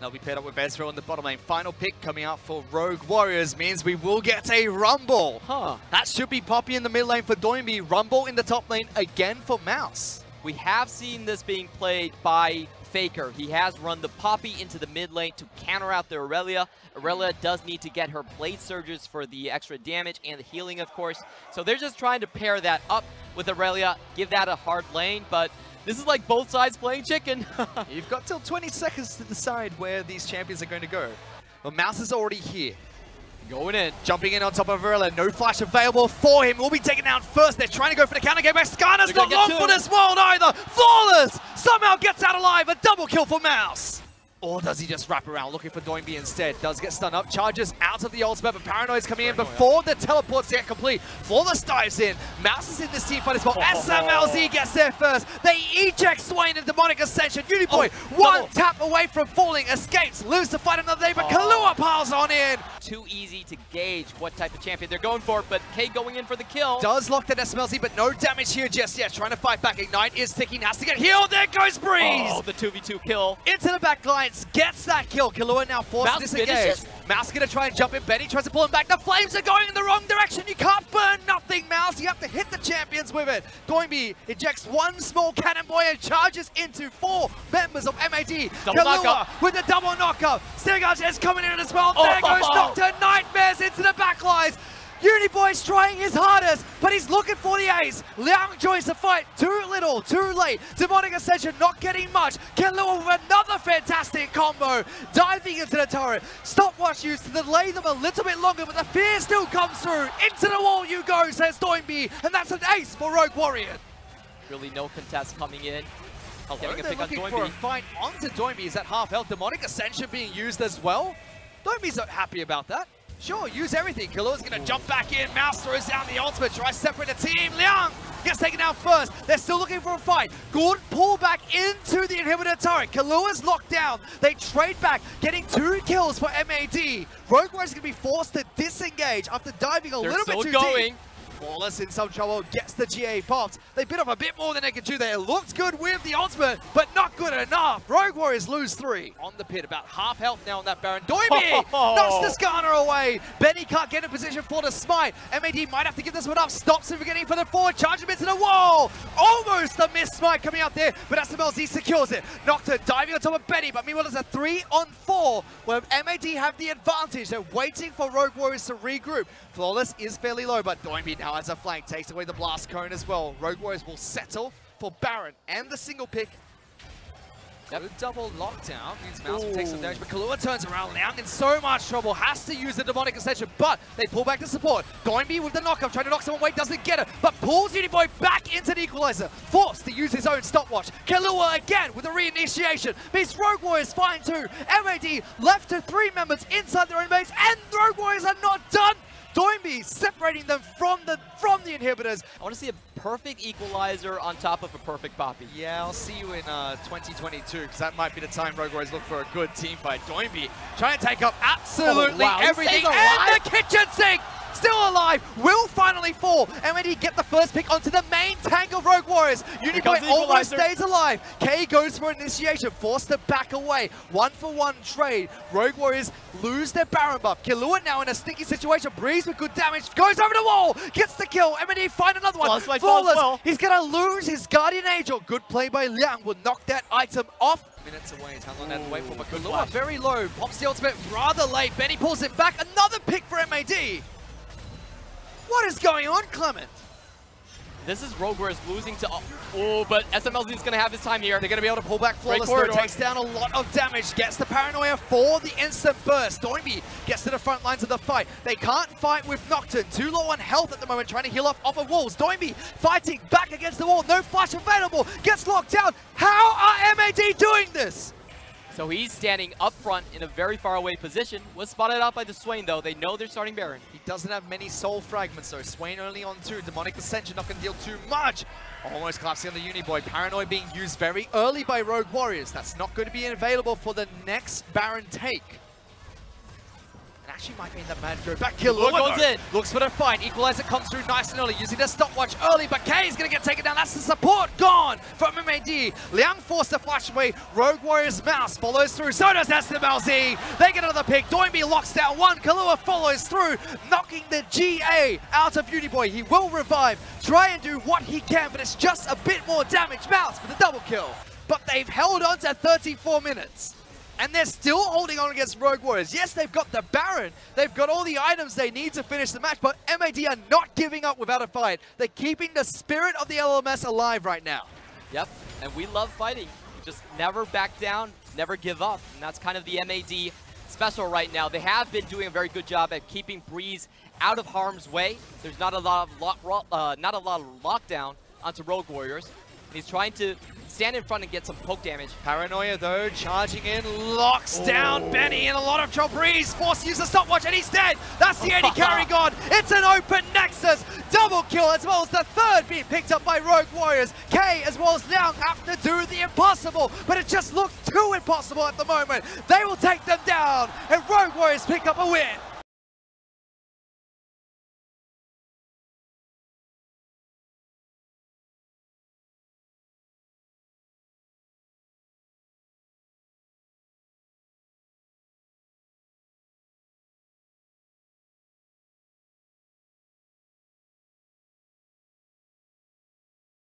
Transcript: They'll be paired up with Bestrow on the bottom lane. Final pick coming out for Rogue Warriors means we will get a Rumble. Huh. That should be Poppy in the mid lane for DoinB. Rumble in the top lane again for Mouse. We have seen this being played by Faker. He has run the Poppy into the mid lane to counter out the Aurelia. Aurelia does need to get her Blade Surges for the extra damage and the healing, of course. So they're just trying to pair that up with Aurelia, give that a hard lane, but this is like both sides playing chicken. You've got till 20 seconds to decide where these champions are going to go. But Mouse is already here. Going in. Jumping in on top of Varilla. No flash available for him. Will be taken down first. They're trying to go for the counter game, but Skarner's not long for this world either. Flawless somehow gets out alive. A double kill for Mouse. Or does he just wrap around looking for DoinB instead? Does get stunned up, charges out of the ultimate, but Paranoid's coming in before the teleports get complete. Flawless dives in. Mouse is in this team fight as well. SMLZ gets there first. They eject Swain and Demonic Ascension. Uniboy, one tap away from falling, escapes, loses the fight another day, but Kalua piles on in. Too easy to gauge what type of champion they're going for, but K going in for the kill. Does lock that SMLZ, but no damage here just yet. Trying to fight back. Ignite is ticking, has to get healed. There goes Breeze. Oh, the 2v2 kill. Into the back line. Gets that kill. Killua now forces this again. Mouse gonna try and jump in. Betty tries to pull him back. The flames are going in the wrong direction. You can't burn nothing, Mouse. You have to hit the champions with it. DoinB ejects one small cannon boy and charges into four members of MAD. Killua with the double knockup. Stingaj is coming in as well. There goes Nocturne. Nightmares into the backlines. Uniboy's trying his hardest, but he's looking for the ace. Liang joins the fight. Too little, too late. Demonic Ascension not getting much. Killua with another fantastic combo. Diving into the turret. Stopwatch used to delay them a little bit longer, but the fear still comes through. Into the wall you go, says DoinB, and that's an ace for Rogue Warrior. Really no contest coming in. They're looking for a fight onto DoinB. Is that half health? Demonic Ascension being used as well? DoinB's not happy about that. Sure, use everything. Killua's gonna jump back in. Mouse throws down the ultimate, tries to separate the team. Liang gets taken out first. They're still looking for a fight. Good pullback into the inhibitor turret. Killua's locked down. They trade back, getting two kills for MAD. Rogue Warriors gonna be forced to disengage after diving a little bit too deep. Flawless in some trouble, gets the GA popped. They bit off a bit more than they could do there. Looked good with the ultimate, but not good enough. Rogue Warriors lose three. On the pit, about half health now on that Baron. DoinB knocks the Skarner away. Benny can't get in position for the smite. MAD might have to give this one up. Stops him from getting further forward. Charge him into the wall. Almost a missed smite coming out there, but SMLZ secures it. Nocturne diving on top of Benny, but meanwhile, there's a 3-on-4 where MAD have the advantage. They're waiting for Rogue Warriors to regroup. Flawless is fairly low, but DoinB now as a flank takes away the blast cone as well. Rogue Warriors will settle for Baron and the single pick. Good double lockdown means Mouse will take some damage, but Kalua turns around. Liang in so much trouble, has to use the Demonic Ascension, but they pull back to support. DoinB with the knockup, trying to knock someone away, doesn't get it, but pulls Uniboy back into the equalizer, forced to use his own stopwatch. Kalua again with a reinitiation, means Rogue Warriors fine too. MAD left to three members inside their own base, and Rogue Warriors are not done. DoinB separating them from the inhibitors. I want to see a perfect equalizer on top of a perfect Poppy. Yeah, I'll see you in 2022, because that might be the time Rogue Warriors look for a good team fight. DoinB trying to take up absolutely everything, and the kitchen sink! Still alive, will finally fall, and when he get the first pick onto the main tank of Rogue Warriors, Uniboy almost stays alive. K goes for initiation, forced to back away. 1-for-1 trade. Rogue Warriors lose their Baron buff. Killua now in a sticky situation. Breeze with good damage, goes over the wall, gets the kill. MAD find another one. Flawless. He's gonna lose his Guardian Angel. Good play by Liang, will knock that item off. Minutes away, how long that wait for, but Killua very low, pops the ultimate rather late. Benny pulls it back. Another pick for MAD. What is going on, Clement? This is Rogue Warriors losing to... but SMLZ is going to have his time here. They're going to be able to pull back Flawless. Takes down a lot of damage. Gets the Paranoia for the instant burst. DoinB gets to the front lines of the fight. They can't fight with Nocturne. Too low on health at the moment, trying to heal off of walls. DoinB fighting back against the wall. No flash available. Gets locked down. How are MAD doing this? So he's standing up front in a very far away position. Was spotted out by the Swain though. They know they're starting Baron. He doesn't have many soul fragments though. Swain only on 2. Demonic Ascension not gonna deal too much. Almost collapsing on the Uniboy. Paranoid being used very early by Rogue Warriors. That's not going to be available for the next Baron take. actually might mean that man go back. Killua goes in, looks for the fight. Equalizer comes through nice and early, using their stopwatch early, but K is going to get taken down. That's the support gone from MAD. Liang forced the flash away. Rogue Warriors Mouse follows through. So does SMLZ. They get another pick. DoinB locks down one. Kalua follows through, knocking the GA out of Uniboy. He will revive, try and do what he can, but it's just a bit more damage. Mouse with a double kill. But they've held on to 34 minutes. And they're still holding on against Rogue Warriors. Yes, they've got the Baron. They've got all the items they need to finish the match, but MAD are not giving up without a fight. They're keeping the spirit of the LMS alive right now. Yep, and we love fighting. Just never back down, never give up. And that's kind of the MAD special right now. They have been doing a very good job at keeping Breeze out of harm's way. There's not a lot of lockdown onto Rogue Warriors. He's trying to stand in front and get some poke damage. Paranoia though, charging in, locks down Benny in a lot of trouble. Breeze forced to use the stopwatch and he's dead. That's the AD carry gone. It's an open nexus. Double kill as well as the third being picked up by Rogue Warriors. K as well as Liang have to do the impossible, but it just looks too impossible at the moment. They will take them down and Rogue Warriors pick up a win.